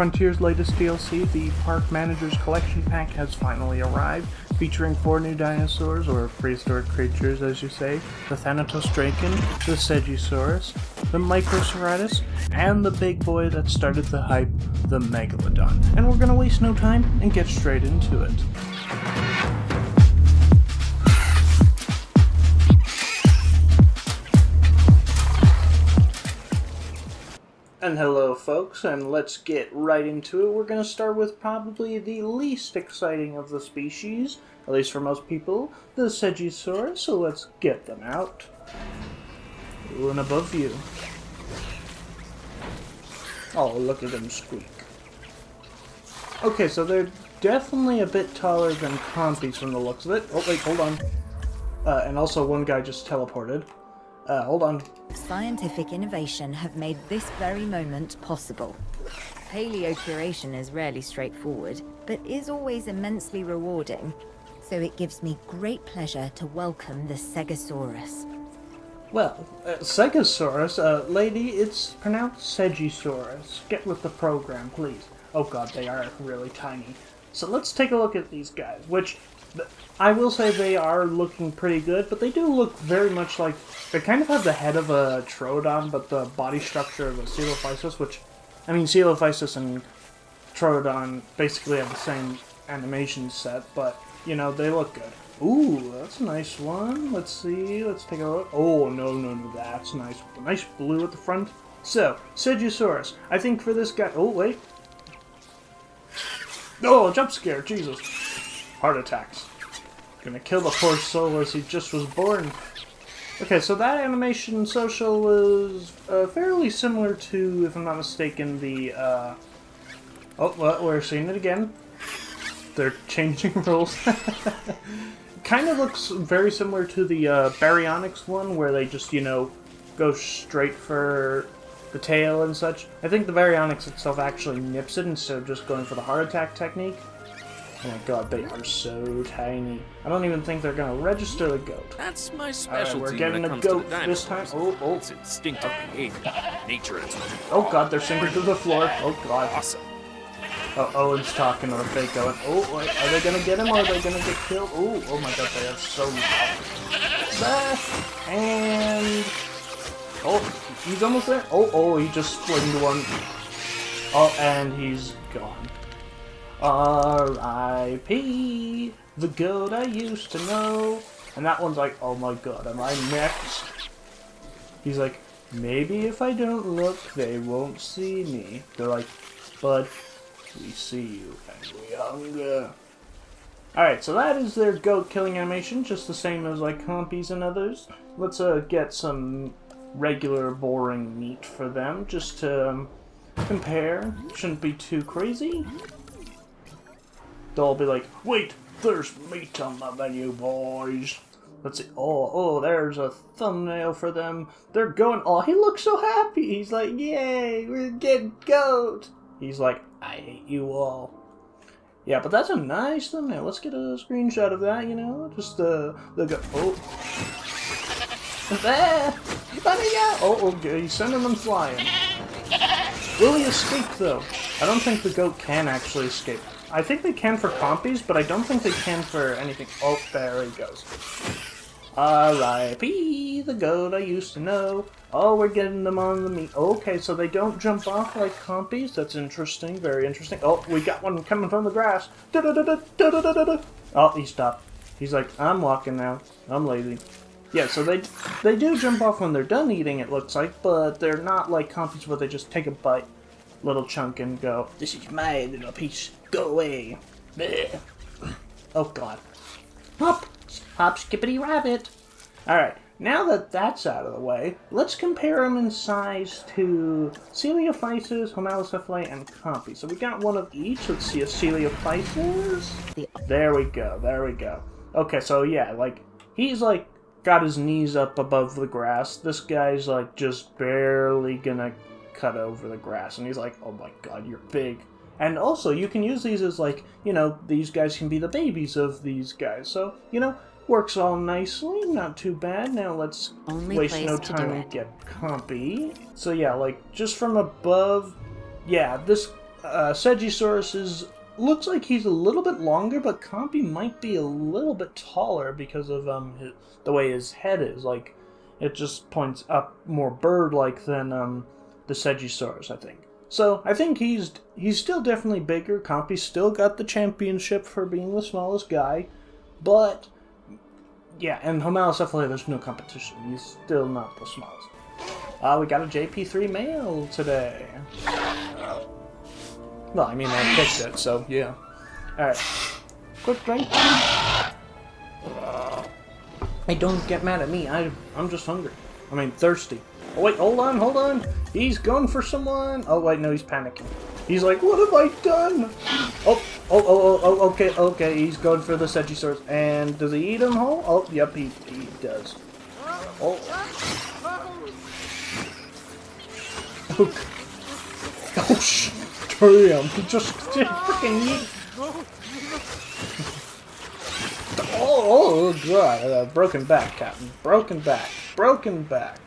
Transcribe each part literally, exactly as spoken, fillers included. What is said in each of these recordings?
Frontier's latest D L C, the Park Manager's collection pack, has finally arrived, featuring four new dinosaurs, or prehistoric creatures as you say, the Thanatosdrakon, the Segisaurus, the Microceratus, and the big boy that started the hype, the Megalodon. And we're gonna waste no time and get straight into it. And hello folks, and let's get right into it. We're going to start with probably the least exciting of the species, at least for most people, the Segisaurus, so let's get them out. Ooh, and above you. Oh, look at them squeak. Okay, so they're definitely a bit taller than Compies from the looks of it. Oh wait, hold on. Uh, and also one guy just teleported. Uh, hold on. Scientific innovation have made this very moment possible. Paleocuration is rarely straightforward, but is always immensely rewarding. So it gives me great pleasure to welcome the Segisaurus. Well, uh, Segisaurus, uh, lady, it's pronounced Segisaurus. Get with the program, please. Oh god, they are really tiny. So let's take a look at these guys, which... I will say they are looking pretty good, but they do look very much like... They kind of have the head of a Troodon, but the body structure of a Coelophysis, which... I mean, Coelophysis and Troodon basically have the same animation set, but, you know, they look good. Ooh, that's a nice one. Let's see, let's take a look. Oh, no, no, no, that's nice. Nice blue at the front. So, Segisaurus. I think for this guy... Oh, wait. Oh, jump scare, Jesus. Heart attacks. Gonna kill the poor soul as he just was born. Okay, so that animation social was uh, fairly similar to, if I'm not mistaken, the... Uh... Oh, well, we're seeing it again. They're changing rules. Kind of looks very similar to the uh, Baryonyx one, where they just, you know, go straight for the tail and such. I think the Baryonyx itself actually nips it instead of just going for the heart attack technique. Oh my god, they are so tiny. I don't even think they're gonna register the goat. That's my specialty. Alright, we're getting a goat this time. Oh, oh. It's instinctive behavior. Nature is... Oh god, they're sinking to the floor. Oh god. Awesome. Oh, Owen's talking to the fake Owen. Oh, are they gonna get him or are they gonna get killed? Oh, oh my god, they have so much. And... Oh, he's almost there. Oh, oh, he just split into one. Oh, and he's gone. R I P the goat I used to know. And that one's like, oh my god, am I next? He's like, maybe if I don't look, they won't see me. They're like, but we see you and we hunger. Alright, so that is their goat killing animation, just the same as like Compies and others. Let's uh, get some regular boring meat for them, just to um, compare. Shouldn't be too crazy. They'll be like, wait, there's meat on the menu, boys. Let's see. Oh, oh, there's a thumbnail for them. They're going. Oh, he looks so happy. He's like, yay, we're getting goat. He's like, I hate you all. Yeah, but that's a nice thumbnail. Let's get a screenshot of that. You know, just the the go. Oh, there. Let me go. Oh, okay. He's sending them flying. Will he escape though? I don't think the goat can actually escape. I think they can for Compies, but I don't think they can for anything. Oh, there he goes. R I P the goat I used to know. Oh, we're getting them on the meat. Okay, so they don't jump off like Compies. That's interesting, very interesting. Oh, we got one coming from the grass. Da -da -da -da -da -da -da -da. Oh, he stopped. He's like, I'm walking now. I'm lazy. Yeah, so they they do jump off when they're done eating, it looks like, but they're not like Compies where they just take a bite, little chunk, and go, this is my little piece. Go away. Blech. Oh god. Hop! Hop, skippity rabbit! Alright, now that that's out of the way, let's compare them in size to Coelophysis, Homalocephale, and Compies. So we got one of each. Let's see a Coelophysis. There we go, there we go. Okay, so yeah, like, he's like, got his knees up above the grass. This guy's like, just barely gonna cut over the grass. And he's like, oh my god, you're big. And also, you can use these as, like, you know, these guys can be the babies of these guys. So, you know, works all nicely, not too bad. Now let's Only waste no time and get Compy. So yeah, like, just from above, yeah, this Uh, Segisaurus is, looks like he's a little bit longer, but Compy might be a little bit taller because of um his, the way his head is. Like, it just points up more bird-like than um the Segisaurus, I think. So I think he's he's still definitely bigger. Compy's still got the championship for being the smallest guy, but yeah, and Homalocephale, there's no competition. He's still not the smallest. Uh, we got a J P three male today. Uh, well, I mean, I picked it, so yeah. Alright. Quick drink. Uh, hey, don't get mad at me. I, I'm just hungry. I mean, thirsty. Oh, wait, hold on, hold on. He's going for someone. Oh, wait, no, he's panicking. He's like, what have I done? Oh, oh, oh, oh, oh, okay, okay. He's going for the Segisaurus. And does he eat him whole? Oh, yep, he, he does. Oh. Oh, oh shit. Damn, he just did freaking eat. Oh, oh, God. Uh, broken back, Captain. Broken back. Broken back.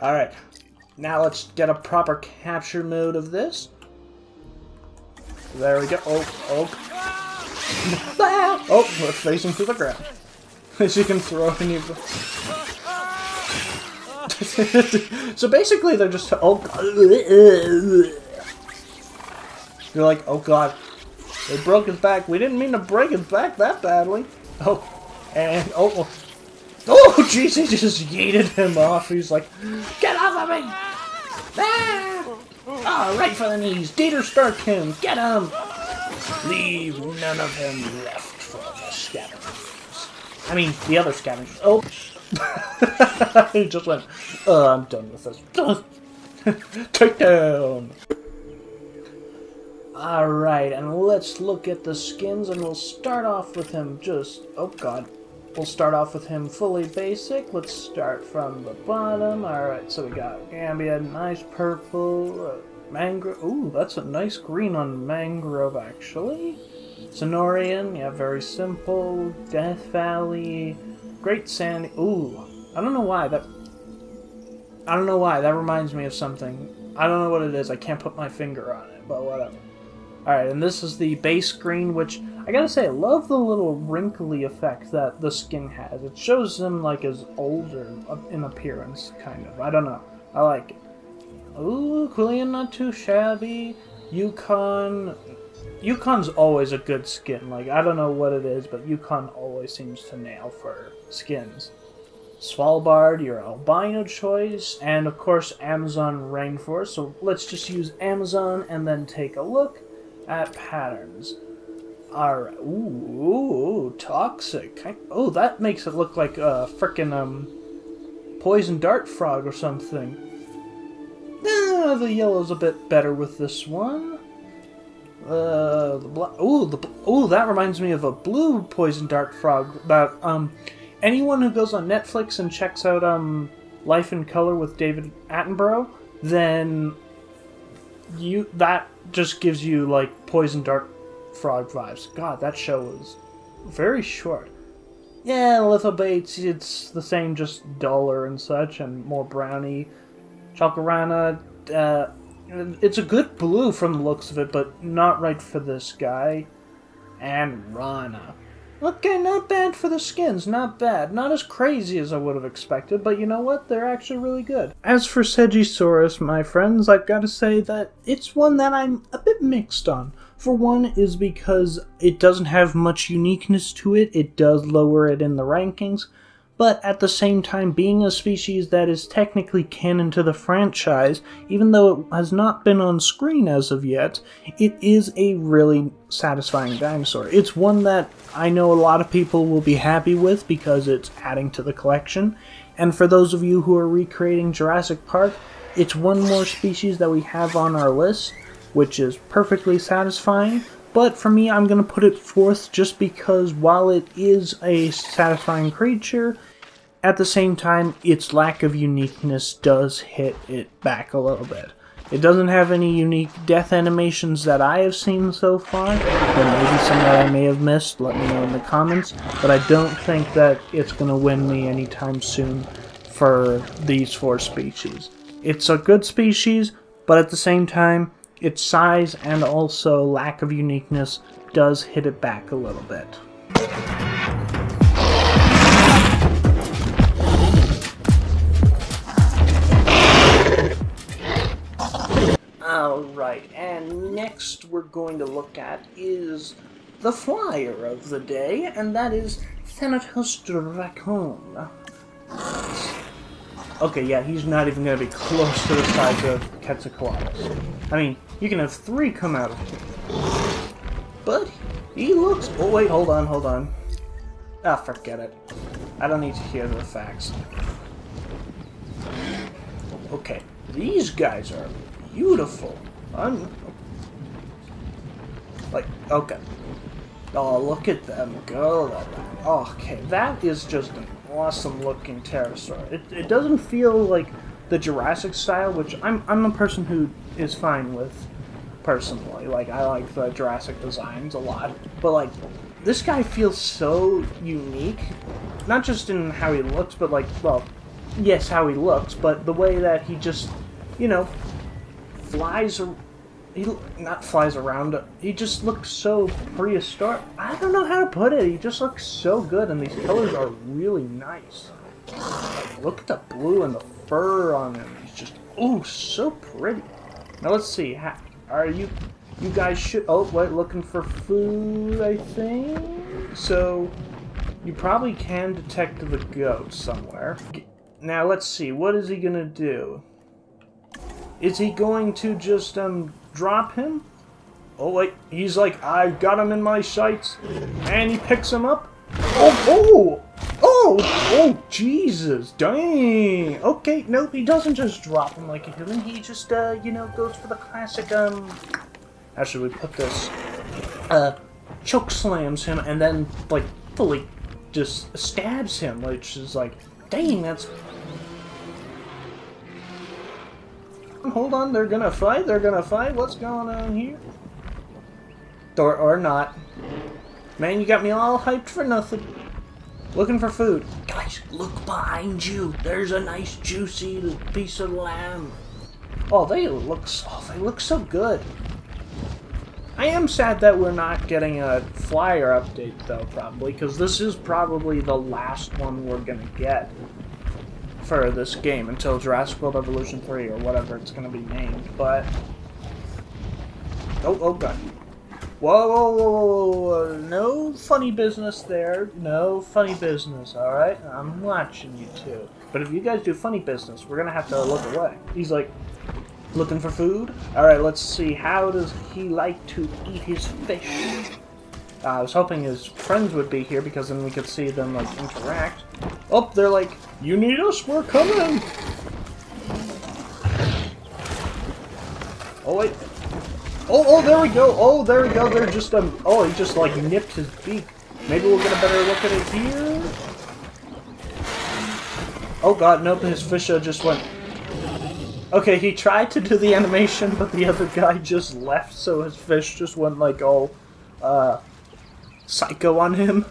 Alright, now let's get a proper capture mode of this. There we go. Oh, oh. Oh, let's face him to the ground. She can throw in you. So basically, they're just. Oh, God. They're like, oh, God. They broke his back. We didn't mean to break his back that badly. Oh, and. Oh, oh. Oh, Jesus! He just yeeted him off. He's like, get off of me! Ah! Oh, right for the knees. Dieter Stark him. Get him! Leave none of him left for the scavengers. I mean, the other scavengers. Oh! He just went, oh, I'm done with this. Takedown! Alright, and let's look at the skins, and we'll start off with him just... Oh, God. We'll start off with him fully basic. Let's start from the bottom. Alright, so we got Gambia, nice purple, uh, mangrove. Ooh, that's a nice green on mangrove, actually. Cenorian, yeah, very simple. Death Valley, Great Sand. Ooh, I don't know why that... I don't know why, that reminds me of something. I don't know what it is, I can't put my finger on it, but whatever. Alright, and this is the base green, which... I gotta say, I love the little wrinkly effect that the skin has. It shows him, like, as older in appearance, kind of. I don't know. I like it. Ooh, Quillian, not too shabby. Yukon. Yukon's always a good skin. Like, I don't know what it is, but Yukon always seems to nail for skins. Svalbard, your albino choice. And, of course, Amazon Rainforest. So let's just use Amazon and then take a look at patterns. Alright, ooh, ooh, toxic. I, oh, that makes it look like a frickin' um, poison dart frog or something. Ah, the yellow's a bit better with this one. Uh, the black. Ooh, the ooh, that reminds me of a blue poison dart frog. That um, anyone who goes on Netflix and checks out um, Life in Color with David Attenborough, then you that just gives you like poison dart frog vibes. God, that show was very short. Yeah, lithobates, it's the same, just duller and such, and more brownie. Chalcarana, uh, it's a good blue from the looks of it, but not right for this guy. And Rana. Okay, not bad for the skins, not bad. Not as crazy as I would have expected, but you know what? They're actually really good. As for Segisaurus, my friends, I've got to say that it's one that I'm a bit mixed on. For one is because it doesn't have much uniqueness to it, it does lower it in the rankings, but at the same time being a species that is technically canon to the franchise, even though it has not been on screen as of yet, it is a really satisfying dinosaur. It's one that I know a lot of people will be happy with because it's adding to the collection, and for those of you who are recreating Jurassic Park, it's one more species that we have on our list, which is perfectly satisfying, but for me I'm going to put it fourth just because while it is a satisfying creature, at the same time its lack of uniqueness does hit it back a little bit. It doesn't have any unique death animations that I have seen so far, but maybe some that I may have missed, let me know in the comments, but I don't think that it's going to win me anytime soon for these four species. It's a good species, but at the same time, its size and also lack of uniqueness does hit it back a little bit. Alright, and next we're going to look at is the flyer of the day, and that is Thanatosdrakon. Okay, yeah, he's not even going to be close to the size of Quetzalcoatlus. I mean, you can have three come out of him. But he looks... Oh, wait, hold on, hold on. Ah, forget it. I don't need to hear the facts. Okay, these guys are beautiful. I'm... Like, okay. Oh, look at them go. Okay, that is just... awesome looking pterosaur. It, it doesn't feel like the Jurassic style, which I'm I'm a person who is fine with personally. Like, I like the Jurassic designs a lot, but like this guy feels so unique, not just in how he looks, but like, well, yes, how he looks, but the way that he just, you know, flies. He not flies around. He just looks so prehistoric. I don't know how to put it. He just looks so good, and these colors are really nice. Like, look at the blue and the fur on him. He's just, oh, so pretty. Now let's see. How, are you? You guys should. Oh, wait, looking for food, I think. So you probably can detect the goat somewhere. Now let's see. What is he gonna do? Is he going to just um? drop him? Oh wait, he's like, I've got him in my sights, and he picks him up. Oh, oh, oh, oh, Jesus, dang. Okay, nope, he doesn't just drop him like a human. He just, uh, you know, goes for the classic, um, how should we put this? Uh, choke slams him, and then, like, fully just stabs him, which is like, dang, that's... Hold on, they're gonna fight, they're gonna fight, what's going on here? Or, or not. Man, you got me all hyped for nothing. Looking for food. Guys, look behind you. There's a nice juicy piece of lamb. Oh, they look, oh, they look so good. I am sad that we're not getting a flyer update, though, probably, because this is probably the last one we're gonna get for this game until Jurassic World Evolution three or whatever it's gonna be named, but oh, oh god, whoa, whoa, whoa, whoa. No funny business there, no funny business. All right, I'm watching you two, but if you guys do funny business, we're gonna have to look away. He's like looking for food. All right, let's see, how does he like to eat his fish? Uh, I was hoping his friends would be here because then we could see them like interact. Oh, they're like, you need us? We're coming! Oh, wait. Oh, oh, there we go. Oh, there we go. They're just, um, oh, he just, like, nipped his beak. Maybe we'll get a better look at it here. Oh, God, nope. His fish just went. Okay, he tried to do the animation, but the other guy just left, so his fish just went, like, all, uh, psycho on him.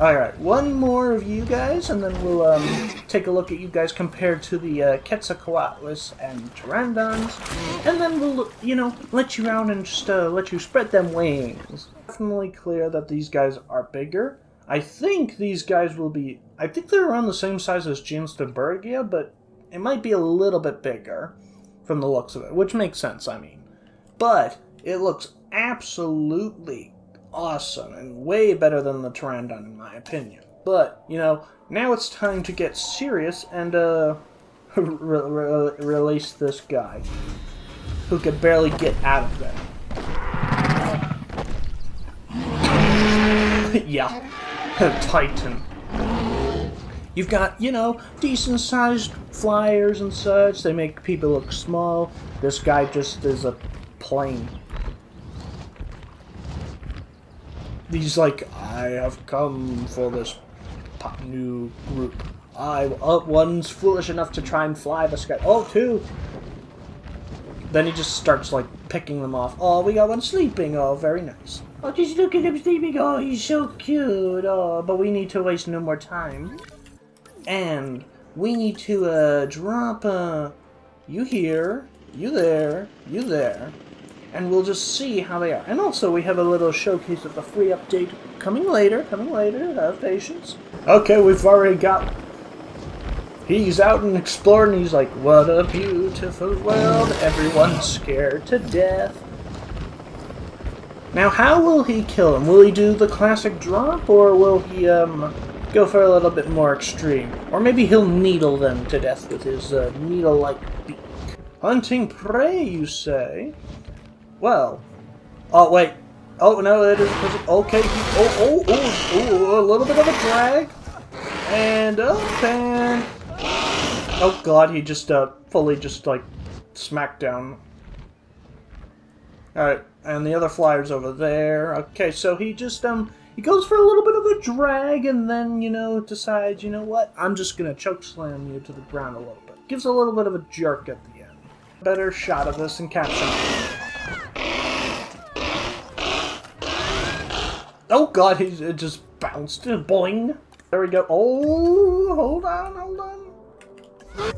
Alright, one more of you guys, and then we'll um, take a look at you guys compared to the uh, Quetzalcoatlus and Pteranodons, and then we'll, you know, let you out and just uh, let you spread them wings. It's definitely clear that these guys are bigger. I think these guys will be, I think they're around the same size as Geosternbergia, but it might be a little bit bigger from the looks of it, which makes sense, I mean. But it looks absolutely awesome and way better than the Pteranodon in my opinion. But, you know, now it's time to get serious and uh, re re release this guy who could barely get out of there. Yeah, Titan. You've got, you know, decent sized flyers and such. They make people look small. This guy just is a plane. He's like, I have come for this new group. I uh, one's foolish enough to try and fly the sky. Oh, two. Then he just starts like picking them off. Oh, we got one sleeping. Oh, very nice. Oh, just look at him sleeping. Oh, he's so cute. Oh, but we need to waste no more time. And we need to uh, drop uh, you here, you there, you there, and we'll just see how they are. And also we have a little showcase of the free update coming later, coming later, have patience. Okay, we've already got... He's out and exploring, he's like, what a beautiful world, everyone's scared to death. Now how will he kill him? Will he do the classic drop, or will he um, go for a little bit more extreme? Or maybe he'll needle them to death with his uh, needle-like beak. Hunting prey, you say? Well, oh wait, oh no, it is, okay, he, oh, oh, oh, oh, a little bit of a drag, and up and, oh god, he just, uh, fully just, like, smacked down. Alright, and the other flyer's over there, okay, so he just, um, he goes for a little bit of a drag, and then, you know, decides, you know what, I'm just gonna chokeslam you to the ground a little bit. Gives a little bit of a jerk at the end. Better shot of this and capture him. Oh god, he it just bounced. Boing. There we go. Oh, hold on, hold on.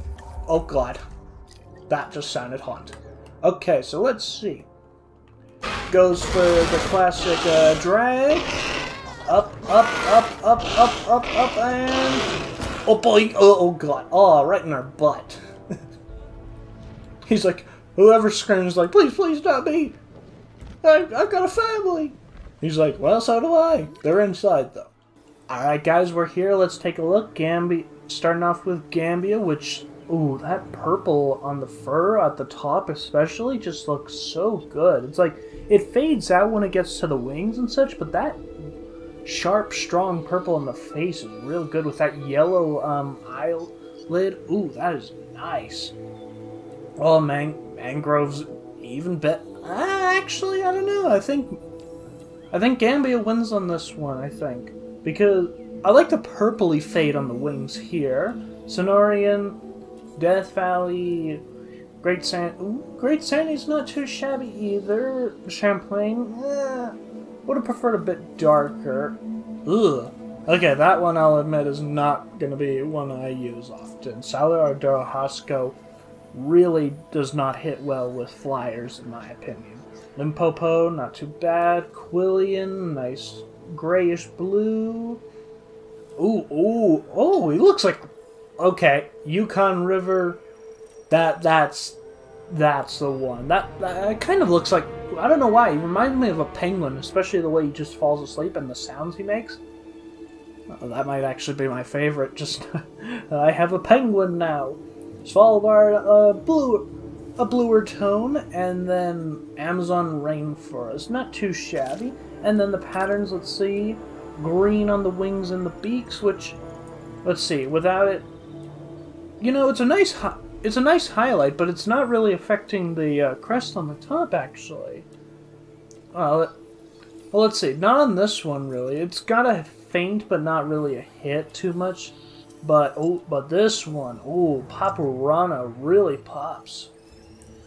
Oh god. That just sounded haunted. Okay, so let's see. Goes for the classic uh, drag. Up, up, up, up, up, up, up, and... Oh, boing. Oh, oh god. Oh, right in our butt. He's like, whoever screams like, please, please, not me. I, I've got a family. He's like, well, so do I. They're inside, though. Alright, guys, we're here. Let's take a look. Gambia, starting off with Gambia, which, ooh, that purple on the fur at the top especially just looks so good. It's like, it fades out when it gets to the wings and such, but that sharp, strong purple on the face is real good with that yellow um, eyelid. Ooh, that is nice. Oh, man, mangroves even better. Ah, actually, I don't know. I think... I think Gambia wins on this one, I think. Because I like the purpley fade on the wings here. Sonorian, Death Valley, Great Sand... Ooh, Great Sandy's not too shabby either. Champlain, eh, would have preferred a bit darker. Ugh. Okay, that one I'll admit is not going to be one I use often. Salar de Hasco really does not hit well with flyers, in my opinion. Limpopo, not too bad. Quillian, nice grayish blue. Ooh, ooh, oh, he looks like... Okay, Yukon River, that, that's, that's the one. That, that kind of looks like, I don't know why, he reminds me of a penguin, especially the way he just falls asleep and the sounds he makes. Uh-oh, that might actually be my favorite, just, I have a penguin now. Svalbard, uh, blue... a bluer tone, and then Amazon rainforest, not too shabby. And then the patterns, let's see, green on the wings and the beaks, which, let's see, without it, you know, it's a nice, it's a nice highlight, but it's not really affecting the uh, crest on the top, actually. Well, well, let's see, not on this one really. It's got a faint, but not really a hit too much. But oh, but this one, oh, Papurana really pops.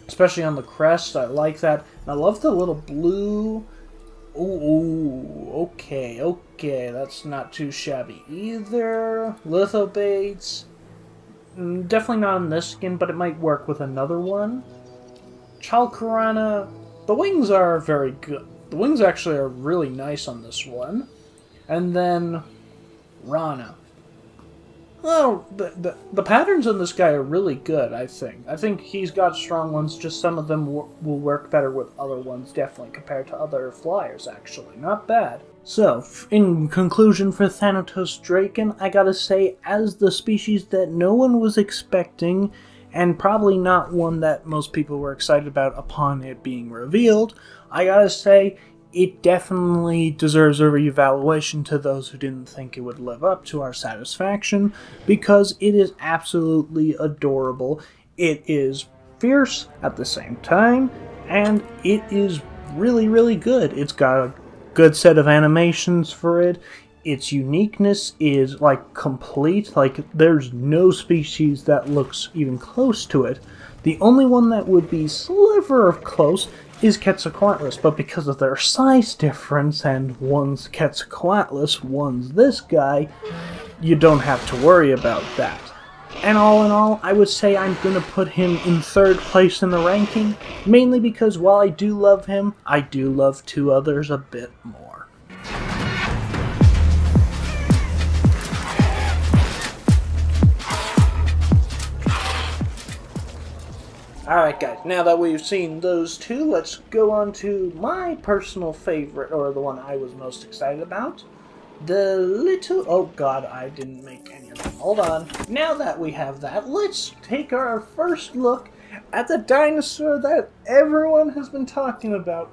Especially on the crest, I like that. And I love the little blue. Ooh, ooh, okay, okay, that's not too shabby either. Lithobates, definitely not on this skin, but it might work with another one. Chalcarana, the wings are very good. The wings actually are really nice on this one. And then Rana. Well, the, the, the patterns on this guy are really good, I think. I think he's got strong ones, just some of them will work better with other ones, definitely, compared to other flyers, actually. Not bad. So, in conclusion for Thanatosdrakon, I gotta say, as the species that no one was expecting, and probably not one that most people were excited about upon it being revealed, I gotta say, it definitely deserves a reevaluation to those who didn't think it would live up to our satisfaction, because it is absolutely adorable. It is fierce at the same time, and it is really, really good. It's got a good set of animations for it. Its uniqueness is, like, complete. Like, there's no species that looks even close to it. The only one that would be sliver of close is Quetzalcoatlus, but because of their size difference, and one's Quetzalcoatlus, one's this guy, you don't have to worry about that. And all in all, I would say I'm going to put him in third place in the ranking, mainly because while I do love him, I do love two others a bit more. Alright guys, now that we've seen those two, let's go on to my personal favorite, or the one I was most excited about. The little... oh god, I didn't make any of them. Hold on. Now that we have that, let's take our first look at the dinosaur that everyone has been talking about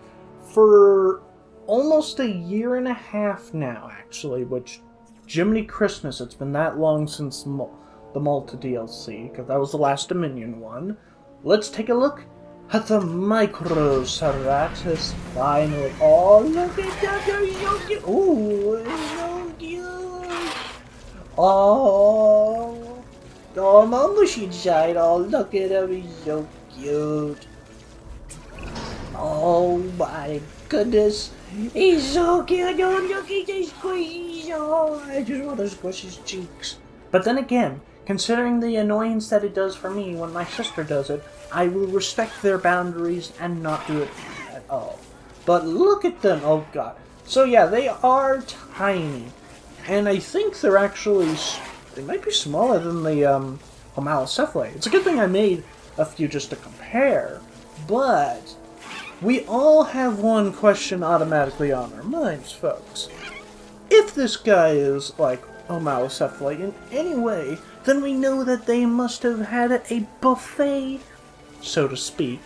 for almost a year and a half now, actually, which... Jiminy Christmas, it's been that long since Mul the Multa D L C, because that was the last Dominion one. Let's take a look at the Microceratus finally. Oh, look at that! Oh, oh, oh, my mushy child. Oh, look at him, he's so cute. Oh my goodness, he's so cute. Oh, look at his squeeze. Oh, I just want to squish his cheeks. But then again, considering the annoyance that it does for me when my sister does it, I will respect their boundaries and not do it at all. But look at them! Oh god. So yeah, they are tiny. And I think they're actually... they might be smaller than the um, Homalocephale. It's a good thing I made a few just to compare. But we all have one question automatically on our minds, folks. If this guy is like Homalocephale in any way, then we know that they must have had a buffet, so to speak,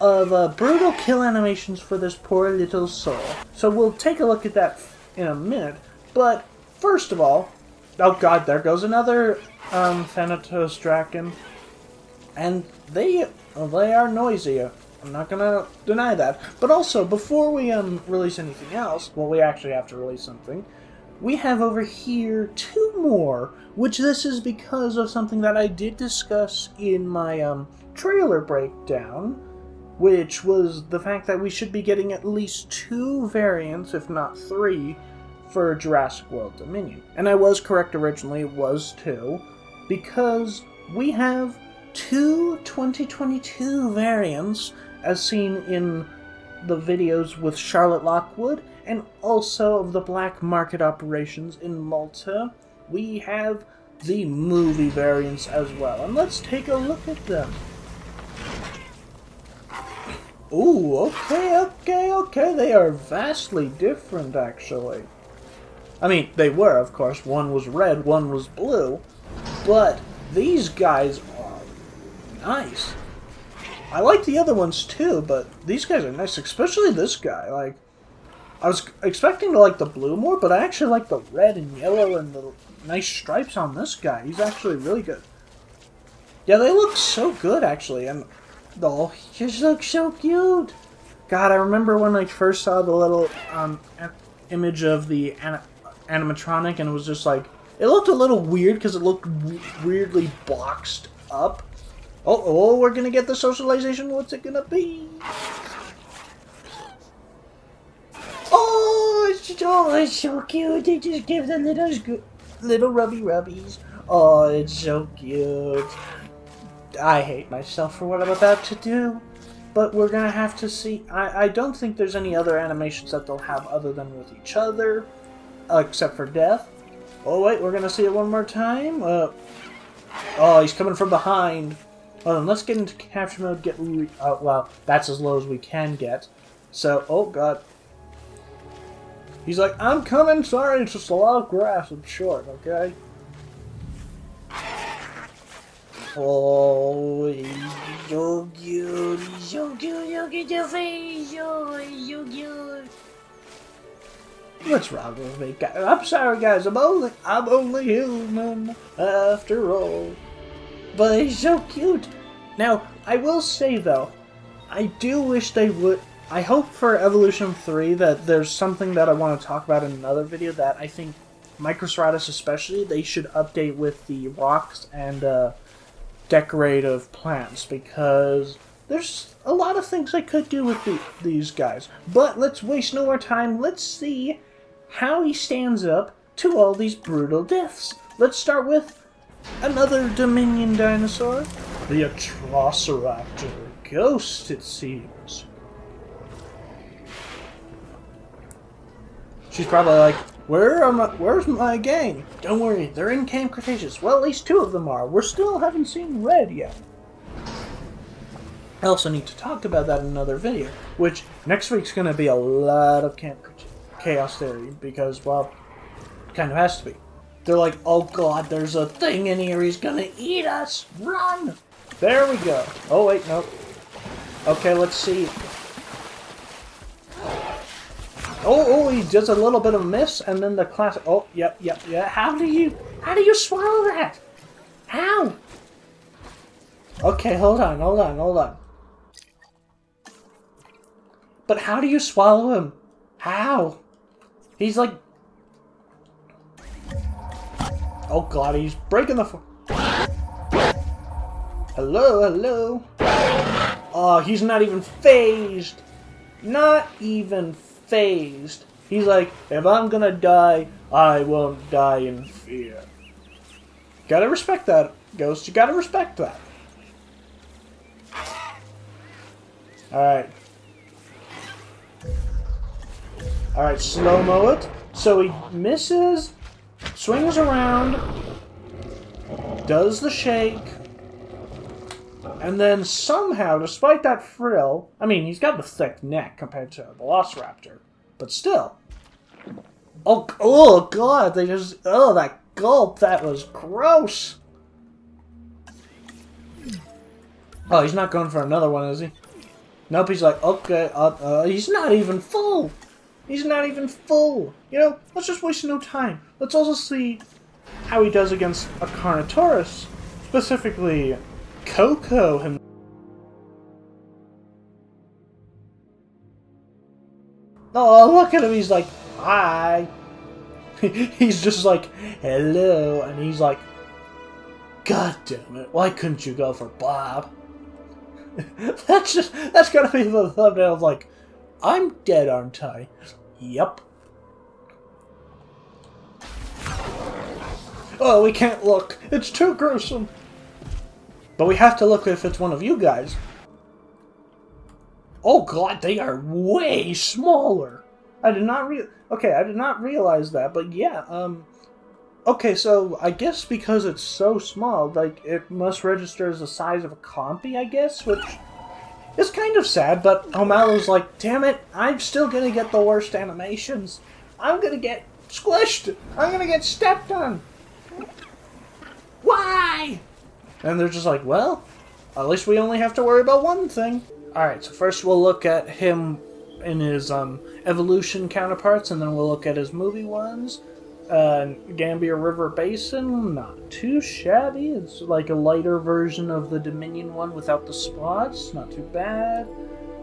of uh, brutal kill animations for this poor little soul. So we'll take a look at that in a minute, but first of all... oh god, there goes another um, Thanatosdrakon. And they, well, they are noisy, I'm not gonna deny that. But also, before we um, release anything else, well, we actually have to release something, we have over here two more, which this is because of something that I did discuss in my um, trailer breakdown, which was the fact that we should be getting at least two variants, if not three, for Jurassic World Dominion. And I was correct originally, it was two, because we have two twenty twenty-two variants, as seen in the videos with Charlotte Lockwood, and also of the black market operations in Malta. We have the movie variants as well, and let's take a look at them. Ooh, okay, okay, okay, they are vastly different, actually. I mean, they were, of course, one was red, one was blue, but these guys are nice. I like the other ones too, but these guys are nice, especially this guy, like, I was expecting to like the blue more, but I actually like the red and yellow and the nice stripes on this guy. He's actually really good. Yeah, they look so good, actually. And oh, he just looks so cute. God, I remember when I first saw the little um, image of the anim animatronic, and it was just like... it looked a little weird, because it looked we weirdly boxed up. Oh, oh, we're going to get the socialization. What's it going to be? Oh, it's so cute. They just give the little, little rubby rubbies. Oh, it's so cute. I hate myself for what I'm about to do. But we're going to have to see. I, I don't think there's any other animations that they'll have other than with each other. Uh, except for death. Oh, wait. We're going to see it one more time. Uh, oh, he's coming from behind. Hold on. Let's get into capture mode. Get re uh, well, that's as low as we can get. So, oh, god. He's like, I'm coming, sorry, it's just a lot of grass and short, okay? Oh, he's so cute, he's so cute, look at your face, oh, he's so cute. What's wrong with me, guys? I'm sorry, guys, I'm only, I'm only human, after all. But he's so cute. Now, I will say, though, I do wish they would... I hope for Evolution three that there's something that I want to talk about in another video that I think Microceratus especially, they should update with the rocks and uh, decorative plants, because there's a lot of things I could do with the, these guys. But let's waste no more time. Let's see how he stands up to all these brutal deaths. Let's start with Another Dominion dinosaur? The Atrociraptor ghost, it seems. She's probably like, where are my, where's my gang? Don't worry, they're in Camp Cretaceous. Well, at least two of them are. We still haven't seen Red yet. I also need to talk about that in another video, which next week's going to be a lot of Camp Chaos Theory, because, well, it kind of has to be. They're like, oh god, there's a thing in here, he's going to eat us! Run! There we go. Oh, wait, nope. Okay, let's see. Oh, oh, he does a little bit of miss, and then the classic. Oh, yep, yep, yeah. How do you, how do you swallow that? How? Okay, hold on, hold on, hold on. But how do you swallow him? How? He's like. Oh god, he's breaking the. Fo hello, hello. Oh, he's not even phased. Not even phased. Phased. He's like, if I'm gonna die, I won't die in fear. Gotta respect that, Ghost. You gotta respect that. Alright. Alright, slow-mo it. So he misses, swings around, does the shake, and then somehow, despite that frill, I mean, he's got the thick neck compared to a Velociraptor, but still. Oh, oh god, they just, oh, that gulp, that was gross. Oh, he's not going for another one, is he? Nope, he's like, okay, uh, uh, he's not even full. He's not even full. You know, let's just waste no time. Let's also see how he does against a Carnotaurus, specifically Coco him. Oh, look at him, he's like, hi. He's just like, hello, and he's like, god damn it, why couldn't you go for Bob? That's just, that's gotta be the thumbnail of like, I'm dead, aren't I? Yep. Oh, we can't look, it's too gruesome. But we have to look if it's one of you guys. Oh god, they are way smaller. I did not re- Okay, I did not realize that, but yeah, um... Okay, so I guess because it's so small, like, it must register as the size of a compy, I guess, which is kind of sad, but Homalo's like, damn it, I'm still gonna get the worst animations. I'm gonna get squished! I'm gonna get stepped on! Why?! And they're just like, well, at least we only have to worry about one thing. Alright, so first we'll look at him in his um, evolution counterparts, and then we'll look at his movie ones. Uh, Gambier River Basin, not too shabby. It's like a lighter version of the Dominion one without the spots, not too bad.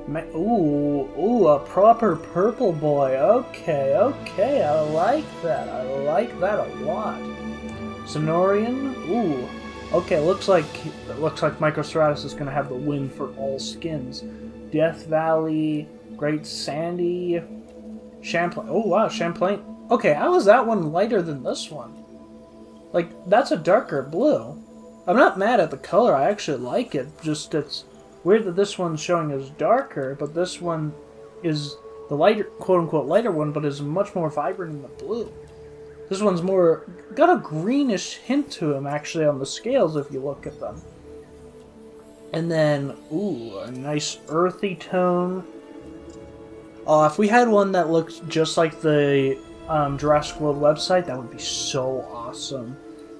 Ma ooh, ooh, a proper purple boy. Okay, okay, I like that. I like that a lot. Sonorian, ooh. Okay, looks like looks like Microceratus is going to have the win for all skins. Death Valley, Great Sandy, Champlain. Oh wow, Champlain. Okay, how is that one lighter than this one? Like, that's a darker blue. I'm not mad at the color, I actually like it. Just it's weird that this one's showing as darker, but this one is the lighter, quote-unquote lighter one, but is much more vibrant in the blue. This one's more, got a greenish hint to him, actually, on the scales, if you look at them. And then, ooh, a nice earthy tone. Oh, if we had one that looked just like the um, Jurassic World website, that would be so awesome.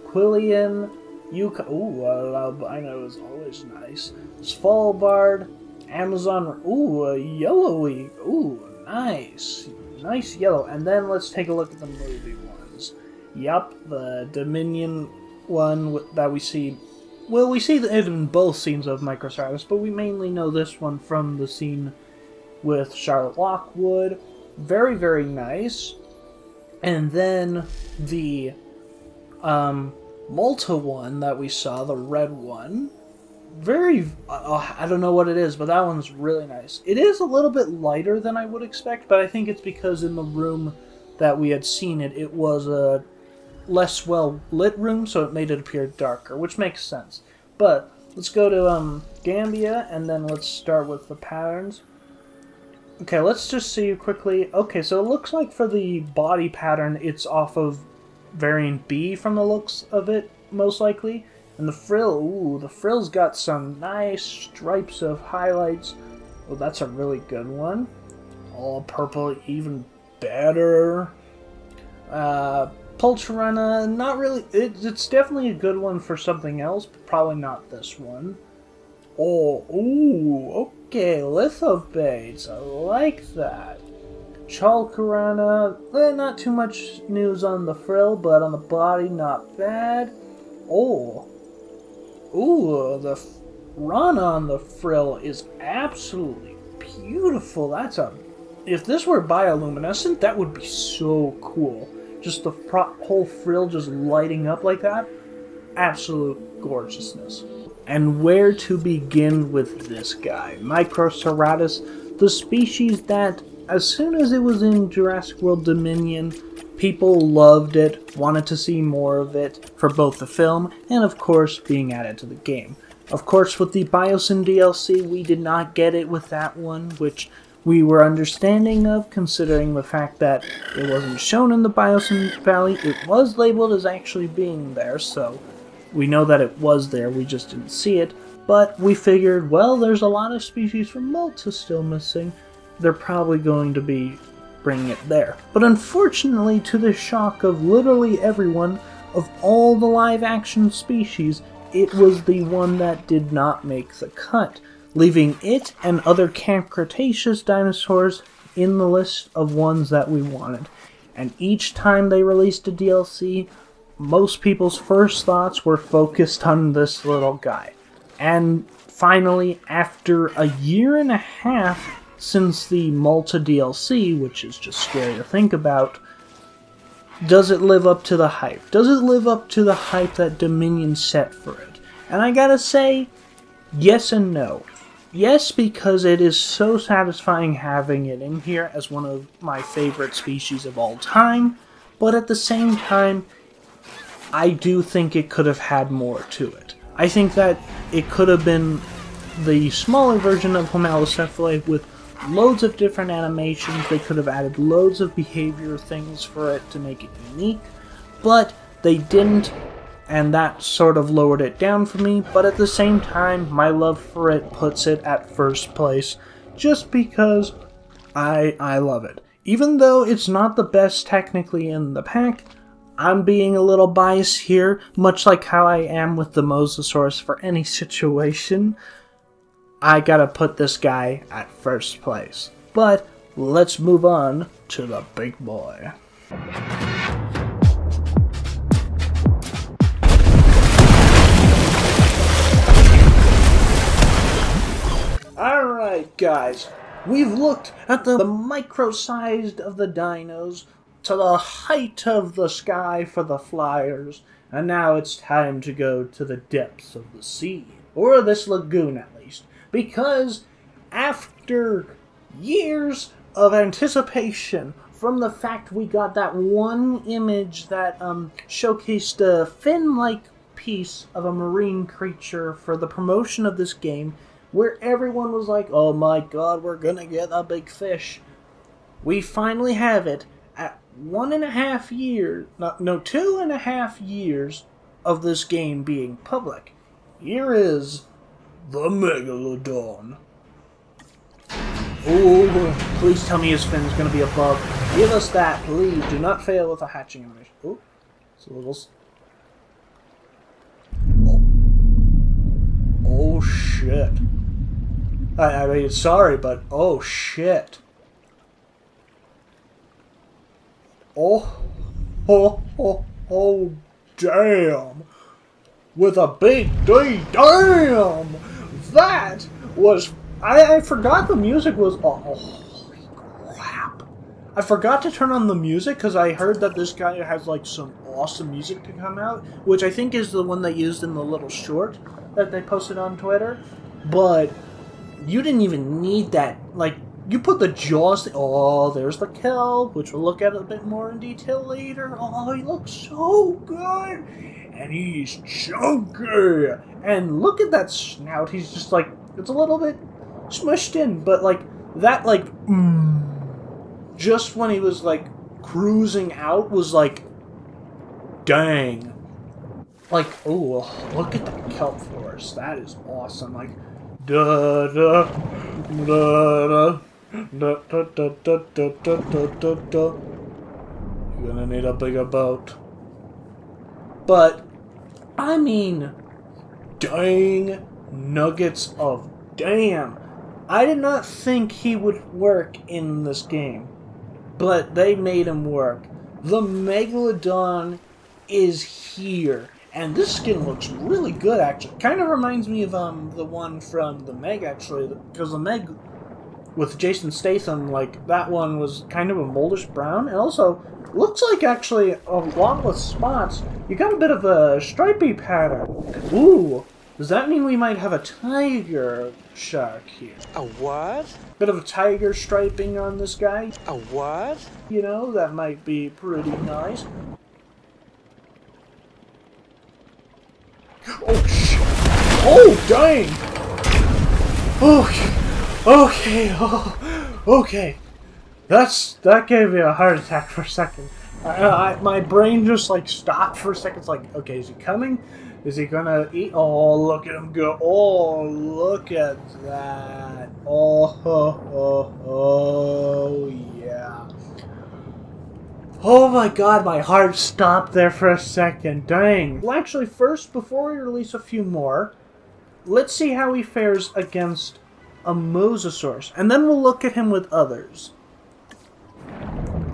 Quillian, Yuka, ooh, albino is always nice. Svalbard, Amazon, ooh, a yellowy, ooh, nice. Nice yellow. And then let's take a look at the movie one. Yup, the Dominion one that we see. Well, we see it in both scenes of Microceratus, but we mainly know this one from the scene with Charlotte Lockwood. Very, very nice. And then the um, Malta one that we saw, the red one. Very, uh, I don't know what it is, but that one's really nice. It is a little bit lighter than I would expect, but I think it's because in the room that we had seen it, it was a less well-lit room, so it made it appear darker, which makes sense. But let's go to um, Gambia, and then let's start with the patterns. Okay, let's just see quickly. Okay, so it looks like for the body pattern, it's off of variant B from the looks of it, most likely. And the frill, ooh, the frill's got some nice stripes of highlights. Oh, that's a really good one. All purple, even better. Uh, Pulcherena, not really, it, it's definitely a good one for something else, but probably not this one. Oh, ooh, okay, lithobates, I like that. Chalcarana, eh, not too much news on the frill, but on the body, not bad. Oh, ooh, the run on the frill is absolutely beautiful. That's a, if this were bioluminescent, that would be so cool. Just the pro whole frill just lighting up like that. Absolute gorgeousness. And where to begin with this guy? Microceratus, the species that, as soon as it was in Jurassic World Dominion, people loved it, wanted to see more of it for both the film and, of course, being added to the game. Of course, with the Biosyn D L C, we did not get it with that one, which we were understanding of, considering the fact that it wasn't shown in the Biosyn Valley. It was labeled as actually being there, so we know that it was there, we just didn't see it. But we figured, well, there's a lot of species from Malta still missing. They're probably going to be bringing it there. But unfortunately, to the shock of literally everyone, of all the live-action species, it was the one that did not make the cut, leaving it and other Camp Cretaceous dinosaurs in the list of ones that we wanted. And each time they released a D L C, most people's first thoughts were focused on this little guy. And finally, after a year and a half since the Malta D L C, which is just scary to think about, does it live up to the hype? Does it live up to the hype that Dominion set for it? And I gotta say, yes and no. Yes, because it is so satisfying having it in here as one of my favorite species of all time, but at the same time, I do think it could have had more to it. I think that it could have been the smaller version of Homalocephale with loads of different animations. They could have added loads of behavior things for it to make it unique, but they didn't, and that sort of lowered it down for me. But at the same time, my love for it puts it at first place just because I, I love it. Even though it's not the best technically in the pack, I'm being a little biased here, much like how I am with the Mosasaurus for any situation. I gotta put this guy at first place. But let's move on to the big boy. Alright guys, we've looked at the, the micro-sized of the dinos, to the height of the sky for the flyers, and now it's time to go to the depths of the sea, or this lagoon at least, because after years of anticipation from the fact we got that one image that um, showcased a fin-like piece of a marine creature for the promotion of this game, where everyone was like, oh my god, we're gonna get a big fish, we finally have it. At one and a half years, no, no, two and a half years of this game being public, here is the Megalodon. Oh, please tell me his fin is going to be above. Give us that, please. Do not fail with a hatching animation. Oh, it's a little. Oh, oh shit. I, I mean, sorry, but oh shit. Oh, oh, oh, oh, damn. With a big D, damn! That was, I, I forgot the music was, oh, oh, holy crap. I forgot to turn on the music because I heard that this guy has like some awesome music to come out, which I think is the one they used in the little short that they posted on Twitter, but you didn't even need that, like, You put the jaws... Oh, there's the kelp, which we'll look at a bit more in detail later. Oh, he looks so good! And he's chunky! And look at that snout. He's just like... It's a little bit smushed in, but like... That like... Mm, just when he was like cruising out was like... Dang. Like, oh, look at that kelp forest. That is awesome. Like... Da da da da da da da da da da da da. You're gonna need a bigger boat. But I mean, dang nuggets of damn. I did not think he would work in this game, but they made him work. The Megalodon is here. And this skin looks really good, actually. Kind of reminds me of um the one from the Meg, actually, because the Meg with Jason Statham, like that one was kind of a moldish brown, and also looks like actually a lot with spots. You got a bit of a stripy pattern. Ooh, does that mean we might have a tiger shark here? A what? Bit of a tiger striping on this guy. A what? You know, that might be pretty nice. Oh shit! Oh dang! Okay, okay, oh, okay. That's that gave me a heart attack for a second. I, I, my brain just like stopped for a second. It's like, okay, is he coming? Is he gonna eat? Oh, look at him go! Oh, look at that! Oh, oh, oh, oh yeah! Oh my god, my heart stopped there for a second. Dang. Well, actually, first, before we release a few more, let's see how he fares against a Mosasaurus. And then we'll look at him with others.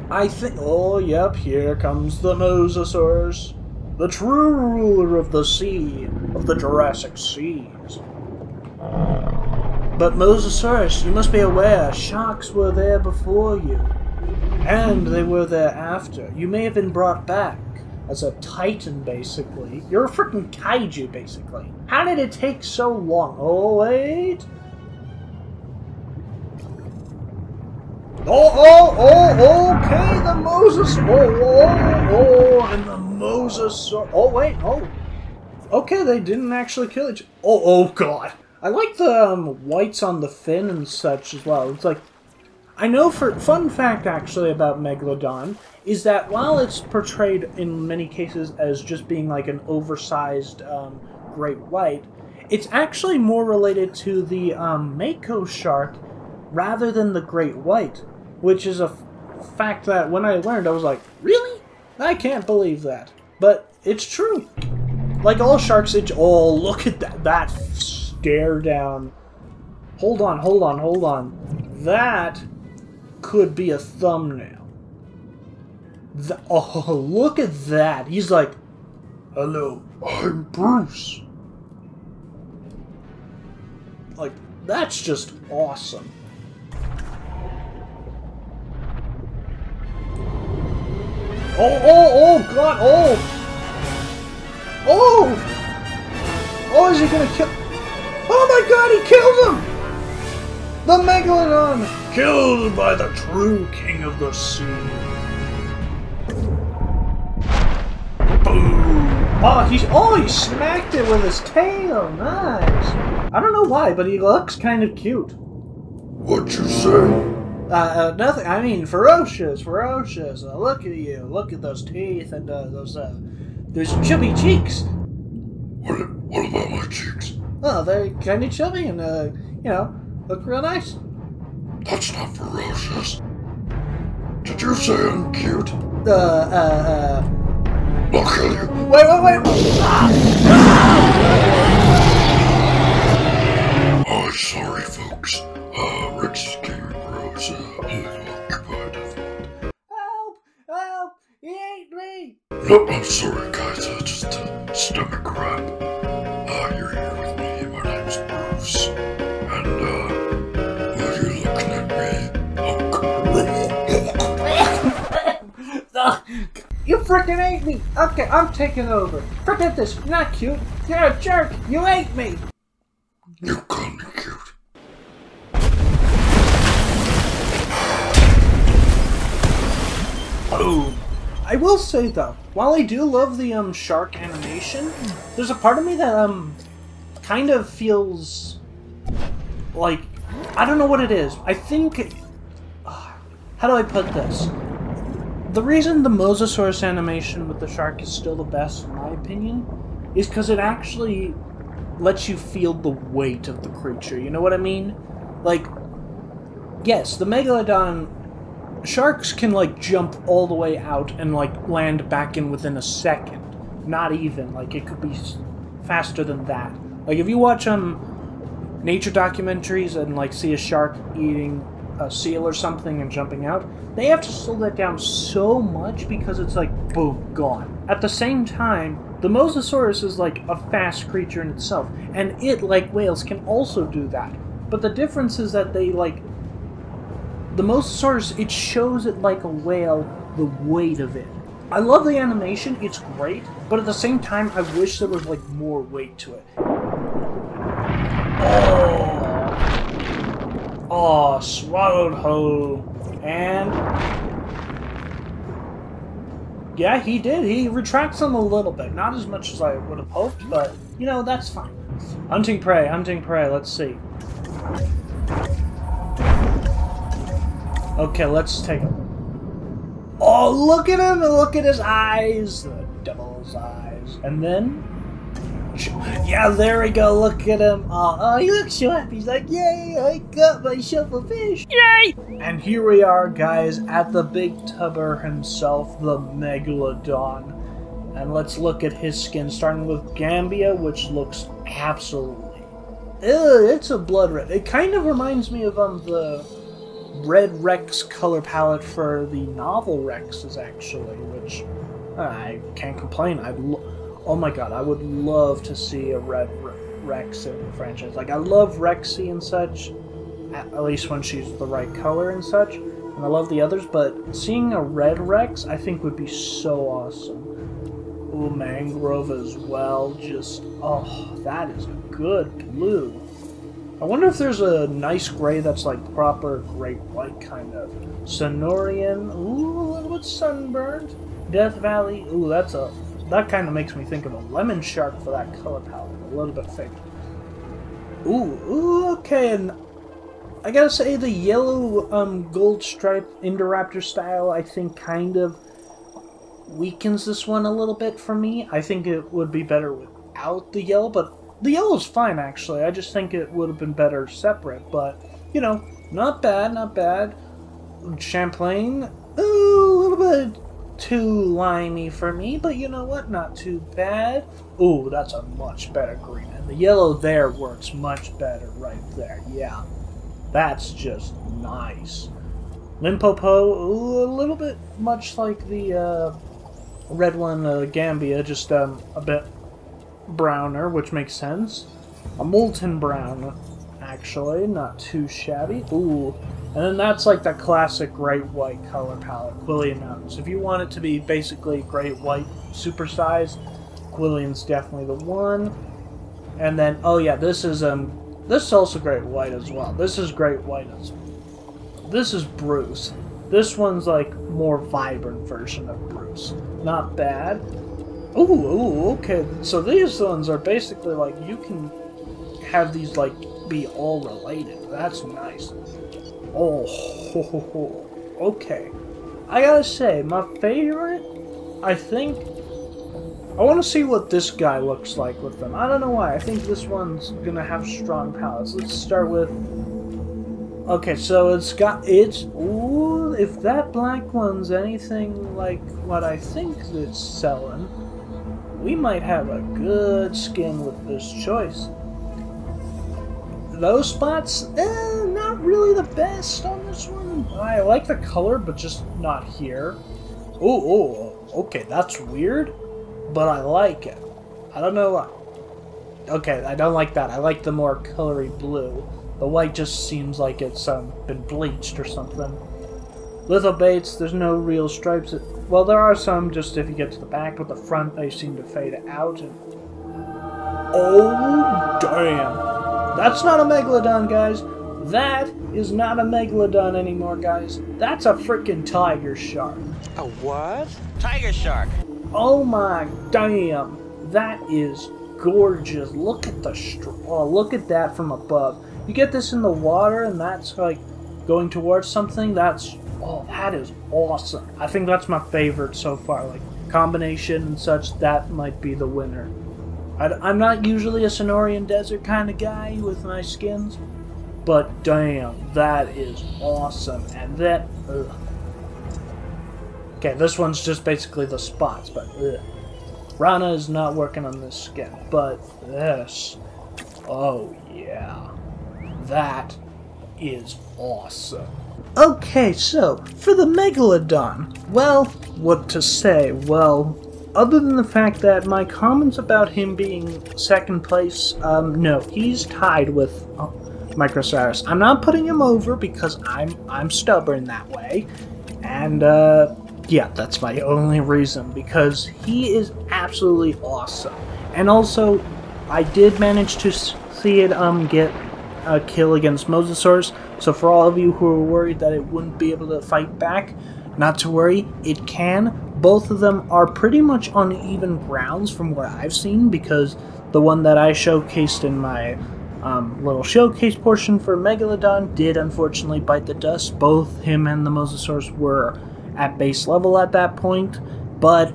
I think... Oh, yep, here comes the Mosasaurus. The true ruler of the sea, of the Jurassic seas. But Mosasaurus, you must be aware, sharks were there before you. And they were thereafter. You may have been brought back as a titan, basically. You're a freaking kaiju, basically. How did it take so long? Oh, wait. Oh, oh, oh, okay, the Moses. Oh, oh, oh, and the Moses. Oh, wait, oh. Okay, they didn't actually kill each other. Oh, oh, God. I like the um, whites on the fin and such as well. It's like... I know for fun fact actually about Megalodon is that while it's portrayed in many cases as just being like an oversized um, great white, it's actually more related to the um, Mako shark rather than the great white, which is a f fact that when I learned I was like, really? I can't believe that, but it's true. Like all sharks, it's oh look at that that stare down. Hold on, hold on, hold on. That. Could be a thumbnail. The, oh, look at that. He's like, hello, I'm Bruce. Like, that's just awesome. Oh, oh, oh, God, oh. Oh. Oh, is he gonna kill? Oh, my God, he killed him. The Megalodon, killed by the true king of the sea. Boom! Oh, he, oh, he smacked it with his tail. Nice. I don't know why, but he looks kind of cute. What'd you say? Uh, uh nothing. I mean, ferocious, ferocious. Uh, look at you. Look at those teeth and uh, those, uh, those chubby cheeks. What, what about my cheeks? Oh, they're kind of chubby and, uh, you know... Look real nice. That's not ferocious. Did you say I'm cute? Uh, uh, uh... I'll kill you. Wait, wait, wait! Ah! Ah! Oh, sorry, folks. Uh, Rick's Gaming Bros, uh, occupied with that. Help! Help! He ate me! No, I'm sorry, guys. I just uh, stomach crap. Uh, you're here with me. My name's Bruce. And, uh... You freaking ate me! Okay, I'm taking over. Forget this, you're not cute. You're a jerk, you ate me! You call me cute. I will say though, while I do love the um shark animation, there's a part of me that um kind of feels like, I don't know what it is. I think, uh, how do I put this? The reason the Mosasaurus animation with the shark is still the best, in my opinion, is because it actually lets you feel the weight of the creature, you know what I mean? Like, yes, the Megalodon sharks can, like, jump all the way out and, like, land back in within a second. Not even. Like, it could be faster than that. Like, if you watch, um, nature documentaries and, like, see a shark eating a seal or something and jumping out, they have to slow that down so much because it's like, boom, gone. At the same time, the Mosasaurus is like a fast creature in itself, and it, like whales, can also do that. But the difference is that they, like, the Mosasaurus, it shows it like a whale, the weight of it. I love the animation, it's great, but at the same time, I wish there was, like, more weight to it. Oh. Oh, swallowed whole. And yeah, he did. He retracts him a little bit. Not as much as I would have hoped, but, you know, that's fine. Hunting prey, hunting prey. Let's see. Okay, let's take him. Oh, look at him. Look at his eyes. The devil's eyes. And then, yeah, there we go, look at him. Oh, oh, he looks so happy. He's like, yay, I got myself a fish. Yay! And here we are, guys, at the big tubber himself, the Megalodon. And let's look at his skin, starting with Gambia, which looks absolutely... Ew, it's a blood red. It kind of reminds me of um the red Rex color palette for the novel Rexes, actually, which uh, I can't complain. I'd lo Oh my god, I would love to see a red Rex in the franchise. Like, I love Rexy and such, at least when she's the right color and such, and I love the others, but seeing a red Rex, I think, would be so awesome. Ooh, mangrove as well, just, oh, that is a good blue. I wonder if there's a nice gray that's like proper great white kind of. Sonorian, ooh, a little bit sunburned. Death Valley, ooh, that's a... That kind of makes me think of a lemon shark for that color palette. A little bit fake. Ooh, ooh, okay. And I gotta say, the yellow um, gold stripe Indoraptor style, I think, kind of weakens this one a little bit for me. I think it would be better without the yellow, but the yellow's fine, actually. I just think it would have been better separate, but, you know, not bad, not bad. Champlain, ooh, a little bit too limey for me, but you know what? Not too bad. Ooh, that's a much better green. And the yellow there works much better right there. Yeah. That's just nice. Limpopo, ooh, a little bit much like the uh, red one, uh, Gambia, just um, a bit browner, which makes sense. A molten brown, actually. Not too shabby. Ooh. And then that's like the classic great white color palette, Quillian Mountains. If you want it to be basically great white supersized, Quillian's definitely the one. And then, oh yeah, this is um, this is also great white as well. This is great white as well. This is Bruce. This one's like more vibrant version of Bruce. Not bad. Ooh, ooh, okay. So these ones are basically like, you can have these like be all related. That's nice. Oh, ho, ho, ho. Okay. I gotta say, my favorite, I think, I want to see what this guy looks like with them. I don't know why. I think this one's gonna have strong palettes. Let's start with, okay, so it's got, it's, ooh, if that black one's anything like what I think it's selling, we might have a good skin with this choice. Those spots, eh, not really the best on this one. I like the color, but just not here. Oh, okay, that's weird, but I like it. I don't know why. Okay, I don't like that. I like the more colory blue. The white just seems like it's um, been bleached or something. Lithobates, there's no real stripes. Well, there are some just if you get to the back, but the front, they seem to fade out. And... oh, damn. That's not a Megalodon, guys. That is not a Megalodon anymore, guys. That's a freaking tiger shark. A what? tiger shark. Oh my damn, that is gorgeous. Look at the straw. Look at that from above. You get this in the water and that's like going towards something. That's, oh, that is awesome. I think that's my favorite so far, like combination and such. That might be the winner. I'd, I'm not usually a Sonorian desert kind of guy with my skins, but damn, that is awesome. And that, ugh. Okay, this one's just basically the spots, but ugh. Rana is not working on this skin, but this, oh yeah, that is awesome. Okay, so for the Megalodon, well, what to say? Well, other than the fact that my comments about him being second place, um, no, he's tied with oh, Microceratus. I'm not putting him over because I'm I'm stubborn that way, and uh. Yeah, that's my only reason, because he is absolutely awesome. And also, I did manage to see it um, get a kill against Mosasaurus, so for all of you who are worried that it wouldn't be able to fight back, not to worry, it can. Both of them are pretty much on even grounds from what I've seen, because the one that I showcased in my um, little showcase portion for Megalodon did unfortunately bite the dust. Both him and the Mosasaurus were at base level at that point, but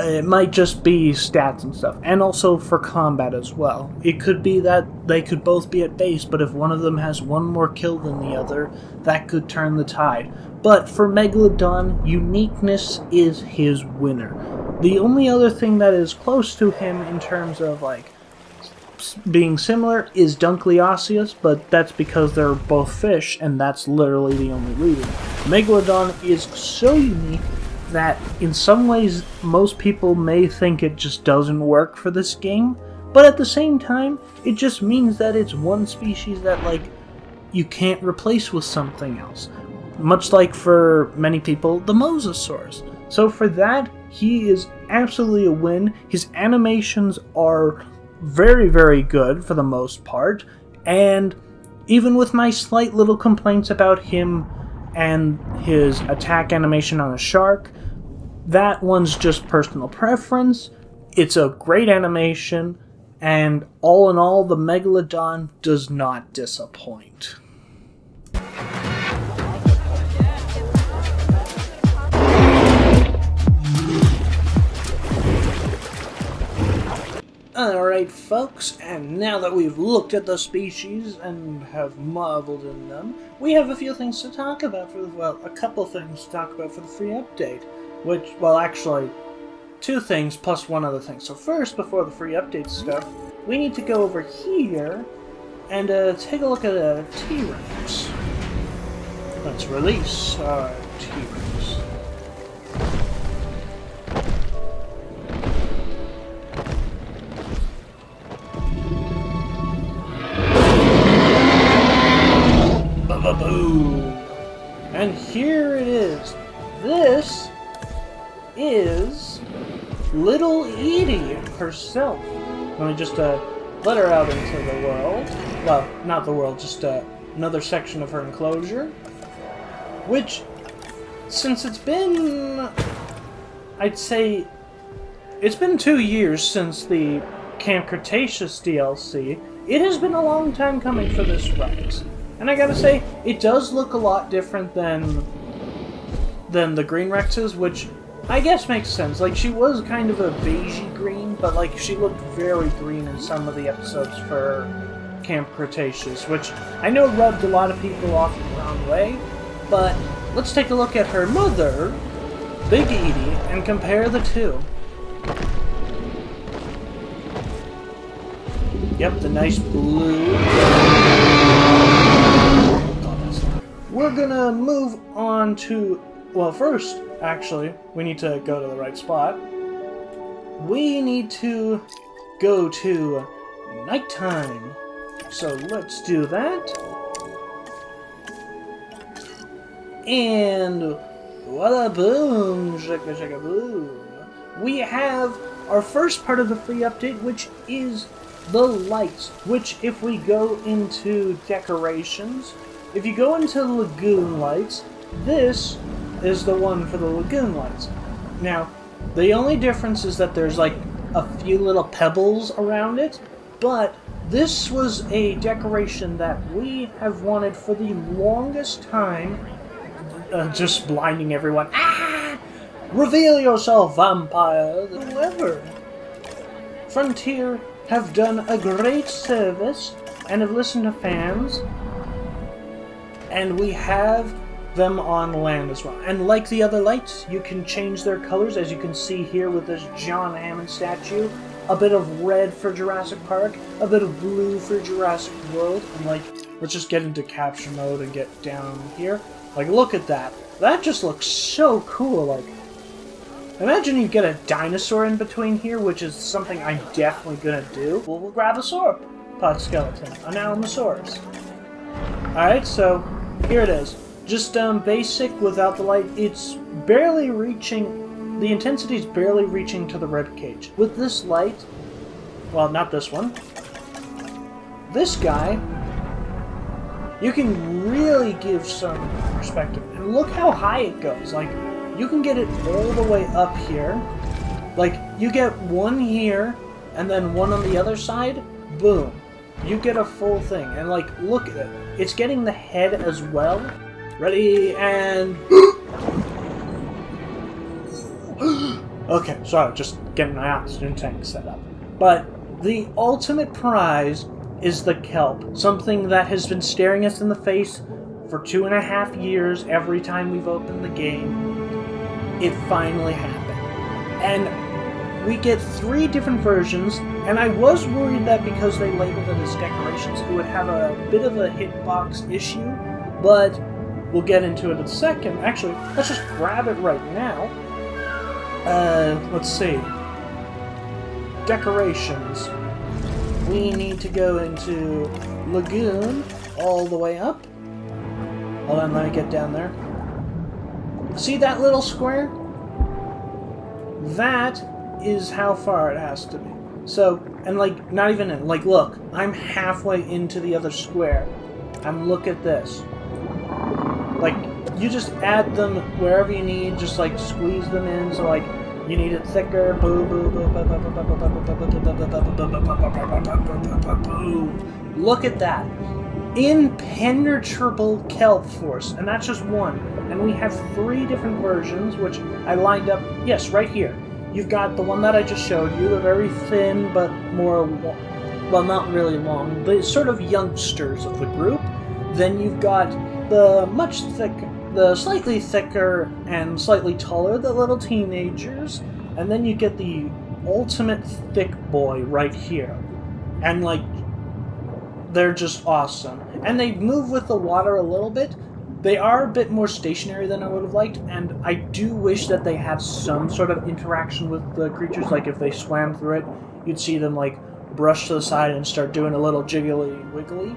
it might just be stats and stuff, and also for combat as well. It could be that they could both be at base, but if one of them has one more kill than the other, that could turn the tide. But for Megalodon, uniqueness is his winner. The only other thing that is close to him in terms of like being similar is Dunkleosteus, but that's because they're both fish, and that's literally the only reason. Megalodon is so unique that in some ways most people may think it just doesn't work for this game, but at the same time it just means that it's one species that like you can't replace with something else, much like for many people the Mosasaurus. So for that, he is absolutely a win. His animations are very, very good for the most part, and even with my slight little complaints about him and his attack animation on a shark, that one's just personal preference. It's a great animation, and all in all, the Megalodon does not disappoint. Alright folks, and now that we've looked at the species and have marveled in them, we have a few things to talk about for the, well, a couple things to talk about for the free update, which, well actually, two things plus one other thing. So first, before the free update stuff, we need to go over here and uh, take a look at a T-Rex. Let's release our T-Rex. And here it is. This is Little Edie herself. Let me just uh, let her out into the world. Well, not the world, just uh, another section of her enclosure. Which, since it's been, I'd say, it's been two years since the Camp Cretaceous D L C, it has been a long time coming for this ride. And I gotta say, it does look a lot different than than the green Rexes, which I guess makes sense. Like, she was kind of a beigey green, but like she looked very green in some of the episodes for Camp Cretaceous, which I know rubbed a lot of people off in the wrong way. But let's take a look at her mother, Big Edie, and compare the two. Yep, the nice blue. We're gonna move on to, well first, actually, we need to go to the right spot. We need to go to nighttime. So let's do that. And wada boom, shaka shaka boom. We have our first part of the free update, which is the lights, which if we go into decorations, if you go into the lagoon lights, this is the one for the lagoon lights. Now, the only difference is that there's like a few little pebbles around it, but this was a decoration that we have wanted for the longest time. Uh, just blinding everyone. Ah! Reveal yourself, vampire! However, Frontier have done a great service and have listened to fans, and we have them on land as well. And like the other lights, you can change their colors, as you can see here with this John Hammond statue. A bit of red for Jurassic Park, a bit of blue for Jurassic World, and like, let's just get into capture mode and get down here. Like, look at that. That just looks so cool. Like, imagine you get a dinosaur in between here, which is something I'm definitely gonna do. Well, we'll grab a sauropod skeleton, an Alamosaurus. Alright, so here it is. Just um, basic without the light. It's barely reaching, the intensity is barely reaching to the ribcage. With this light, well, not this one, this guy, you can really give some perspective. And look how high it goes. Like, you can get it all the way up here. Like, you get one here, and then one on the other side, boom. You get a full thing. And, like, look at it. It's getting the head as well. Ready, and... Okay, sorry, just getting my oxygen tank set up. But the ultimate prize is the kelp, something that has been staring us in the face for two and a half years every time we've opened the game. It finally happened. And we get three different versions, and I was worried that because they labeled it as decorations, it would have a bit of a hitbox issue, but we'll get into it in a second. Actually, let's just grab it right now. Uh, let's see. Decorations. We need to go into Lagoon all the way up. Hold on, let me get down there. See that little square? That is how far it has to be. So, and like, not even in, like, look, I'm halfway into the other square. And look at this. Like, you just add them wherever you need, just like squeeze them in, so like, you need it thicker. Boo, boo, boo, boo, boo, boo, boo, boo. Look at that. Impenetrable kelp force. And that's just one. And we have three different versions, which I lined up. Yes, right here. You've got the one that I just showed you, the very thin, but more, well, not really long, the sort of youngsters of the group. Then you've got the much thicker, the slightly thicker and slightly taller, the little teenagers, and then you get the ultimate thick boy right here. And like, they're just awesome. And they move with the water a little bit. They are a bit more stationary than I would have liked, and I do wish that they had some sort of interaction with the creatures. Like if they swam through it, you'd see them like brush to the side and start doing a little jiggly wiggly.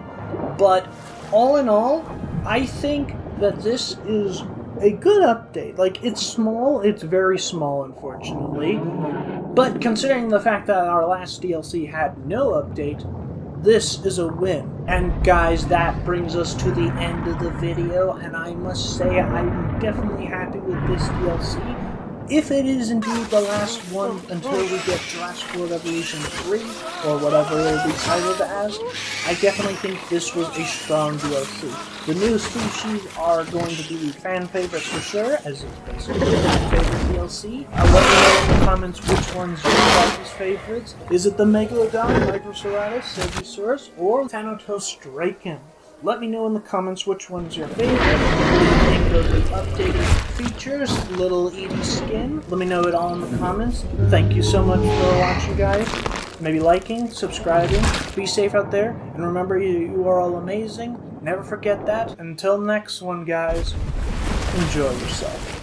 But all in all, I think that this is a good update. Like, it's small, it's very small, unfortunately. But considering the fact that our last D L C had no update, this is a win. And guys, that brings us to the end of the video, and I must say I'm definitely happy with this D L C. If it is indeed the last one until we get Jurassic World Evolution three, or whatever it will be titled as, I definitely think this was a strong D L C. The new species are going to be fan favorites for sure, as it's basically a fan favorite D L C. I want to know in the comments which ones you like as favorites. Is it the Megalodon, Microceratus, Segisaurus, or Thanatosdrakon? Let me know in the comments which one's your favorite. What do you think of the updated features, little Edie skin? Let me know it all in the comments. Thank you so much for watching, guys. Maybe liking, subscribing. Be safe out there. And remember, you, you are all amazing. Never forget that. Until next one, guys, enjoy yourself.